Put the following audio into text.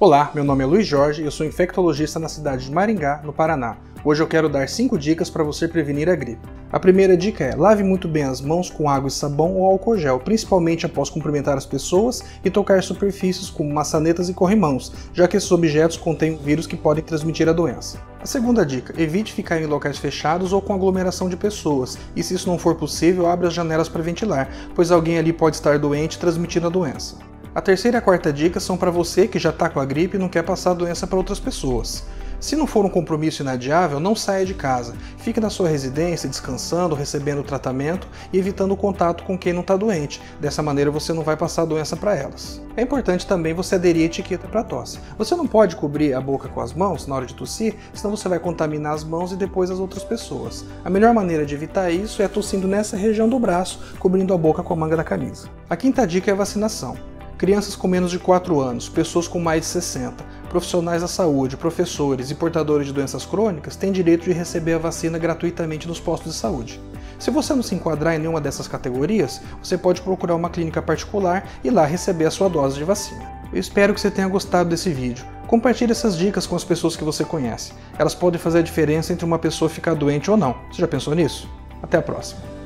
Olá, meu nome é Luiz Jorge e eu sou infectologista na cidade de Maringá, no Paraná. Hoje eu quero dar 5 dicas para você prevenir a gripe. A primeira dica é: lave muito bem as mãos com água e sabão ou álcool gel, principalmente após cumprimentar as pessoas e tocar superfícies como maçanetas e corrimãos, já que esses objetos contêm vírus que podem transmitir a doença. A segunda dica: evite ficar em locais fechados ou com aglomeração de pessoas, e se isso não for possível, abra as janelas para ventilar, pois alguém ali pode estar doente transmitindo a doença. A terceira e a quarta dica são para você que já está com a gripe e não quer passar a doença para outras pessoas. Se não for um compromisso inadiável, não saia de casa. Fique na sua residência, descansando, recebendo tratamento e evitando o contato com quem não está doente. Dessa maneira você não vai passar a doença para elas. É importante também você aderir à etiqueta para tosse. Você não pode cobrir a boca com as mãos na hora de tossir, senão você vai contaminar as mãos e depois as outras pessoas. A melhor maneira de evitar isso é tossindo nessa região do braço, cobrindo a boca com a manga da camisa. A quinta dica é a vacinação. Crianças com menos de 4 anos, pessoas com mais de 60, profissionais da saúde, professores e portadores de doenças crônicas têm direito de receber a vacina gratuitamente nos postos de saúde. Se você não se enquadrar em nenhuma dessas categorias, você pode procurar uma clínica particular e lá receber a sua dose de vacina. Eu espero que você tenha gostado desse vídeo. Compartilhe essas dicas com as pessoas que você conhece. Elas podem fazer a diferença entre uma pessoa ficar doente ou não. Você já pensou nisso? Até a próxima!